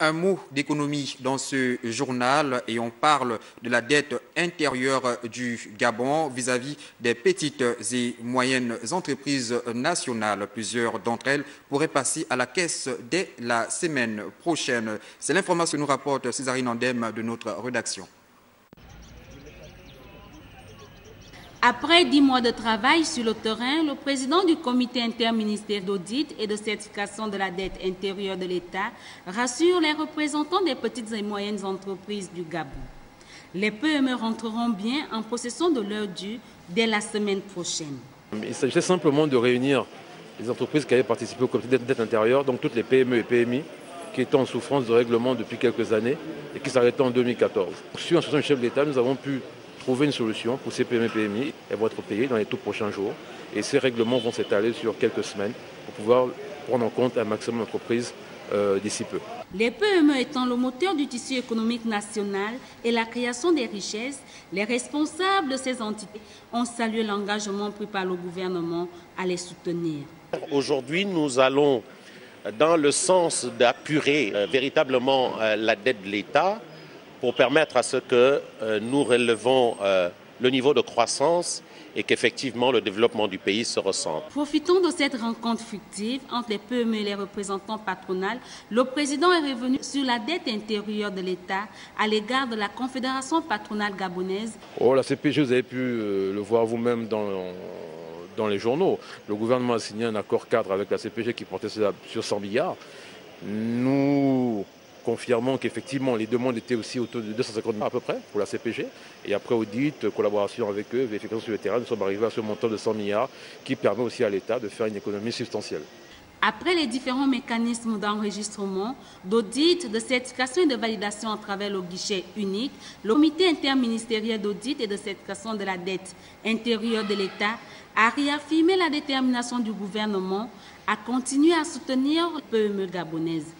un mot d'économie dans ce journal et on parle de la dette intérieure du Gabon vis-à-vis des petites et moyennes entreprises nationales. Plusieurs d'entre elles pourraient passer à la caisse dès la semaine prochaine. C'est l'information que nous rapporte Césarine Andem de notre rédaction. Après 10 mois de travail sur le terrain, le président du comité interministériel d'audit et de certification de la dette intérieure de l'État rassure les représentants des petites et moyennes entreprises du Gabon. Les PME rentreront bien en possession de leurs dû dès la semaine prochaine. Il s'agissait simplement de réunir les entreprises qui avaient participé au comité de dette intérieure, donc toutes les PME et PMI qui étaient en souffrance de règlement depuis quelques années et qui s'arrêtaient en 2014. Sur instruction du chef de l'État, nous avons pu trouver une solution pour ces PME et PMI. Elles vont être payées dans les tout prochains jours et ces règlements vont s'étaler sur quelques semaines pour pouvoir prendre en compte un maximum d'entreprises d'ici peu. Les PME étant le moteur du tissu économique national et la création des richesses, les responsables de ces entités ont salué l'engagement pris par le gouvernement à les soutenir. Aujourd'hui, nous allons dans le sens d'apurer véritablement la dette de l'État, pour permettre à ce que nous relevons le niveau de croissance et qu'effectivement le développement du pays se ressente. Profitons de cette rencontre fructueuse entre les PME et les représentants patronales. Le président est revenu sur la dette intérieure de l'État à l'égard de la Confédération patronale gabonaise. Oh, la CPG, vous avez pu le voir vous-même dans les journaux. Le gouvernement a signé un accord cadre avec la CPG qui portait sur 100 milliards. Nous confirmant qu'effectivement les demandes étaient aussi autour de 250 millions à peu près pour la CPG. Et après audit, collaboration avec eux, vérification sur le terrain, nous sommes arrivés à ce montant de 100 milliards qui permet aussi à l'État de faire une économie substantielle. Après les différents mécanismes d'enregistrement, d'audit, de certification et de validation à travers le guichet unique, le comité interministériel d'audit et de certification de la dette intérieure de l'État a réaffirmé la détermination du gouvernement à continuer à soutenir les PME gabonaises.